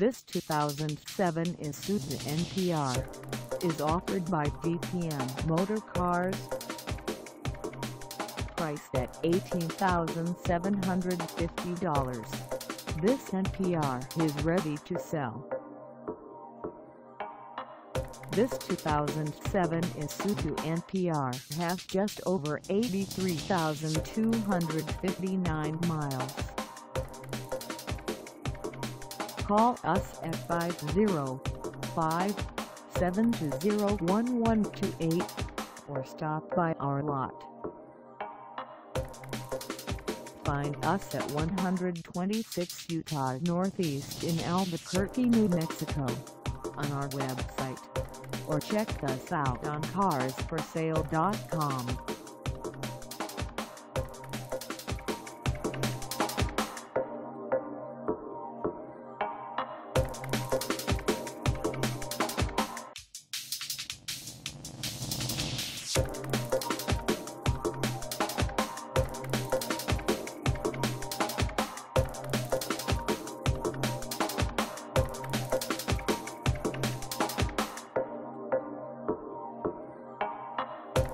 This 2007 Isuzu NPR is offered by DPM Motor Cars. Priced at $18,750, this NPR is ready to sell. This 2007 Isuzu NPR has just over 83,259 miles. Call us at 505-720-1128 or stop by our lot. Find us at 126 Utah Northeast in Albuquerque, New Mexico, on our website, or check us out on carsforsale.com.